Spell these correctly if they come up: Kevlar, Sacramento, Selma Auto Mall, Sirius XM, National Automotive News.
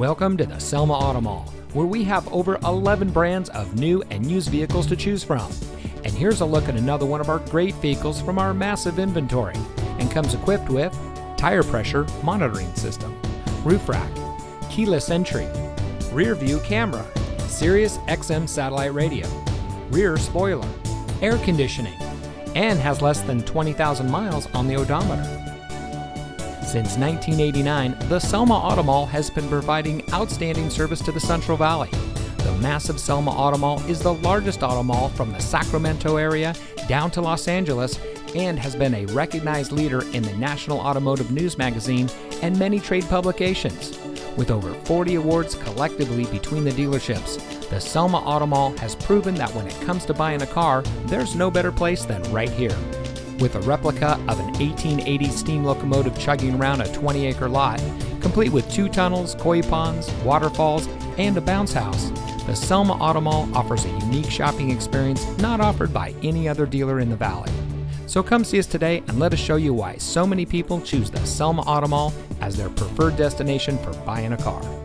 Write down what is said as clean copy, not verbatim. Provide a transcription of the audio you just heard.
Welcome to the Selma Auto Mall, where we have over 11 brands of new and used vehicles to choose from. And here's a look at another one of our great vehicles from our massive inventory, and comes equipped with tire pressure monitoring system, roof rack, keyless entry, rear view camera, Sirius XM satellite radio, rear spoiler, air conditioning, and has less than 20,000 miles on the odometer. Since 1989, the Selma Auto Mall has been providing outstanding service to the Central Valley. The massive Selma Auto Mall is the largest auto mall from the Sacramento area down to Los Angeles and has been a recognized leader in the National Automotive News magazine and many trade publications. With over 40 awards collectively between the dealerships, the Selma Auto Mall has proven that when it comes to buying a car, there's no better place than right here. With a replica of an 1880 steam locomotive chugging around a 20-acre lot, complete with 2 tunnels, koi ponds, waterfalls, and a bounce house, the Selma Auto Mall offers a unique shopping experience not offered by any other dealer in the valley. So come see us today and let us show you why so many people choose the Selma Auto Mall as their preferred destination for buying a car.